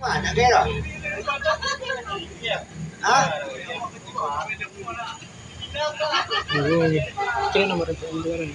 Mana dia? Hah? Kira nomor berapa ni?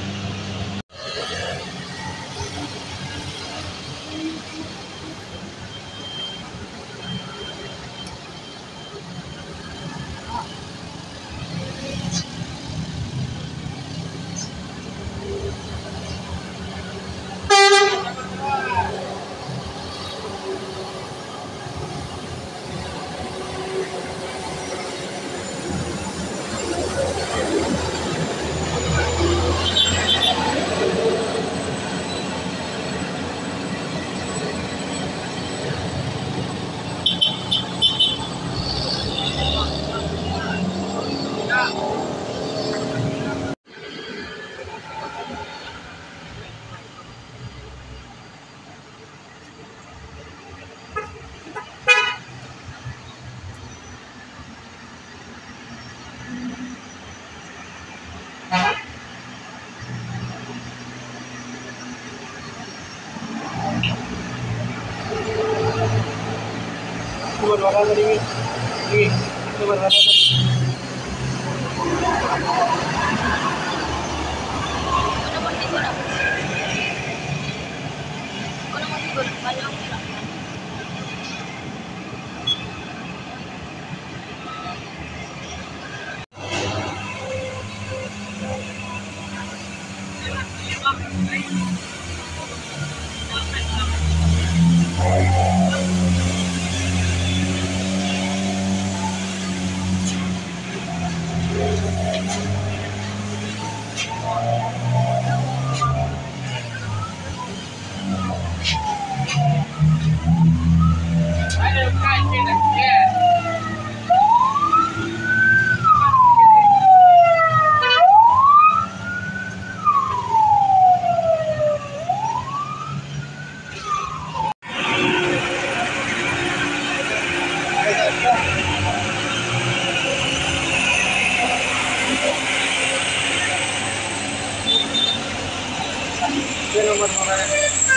Berwarna tadi ni, itu berwarna tadi. Terima kasih.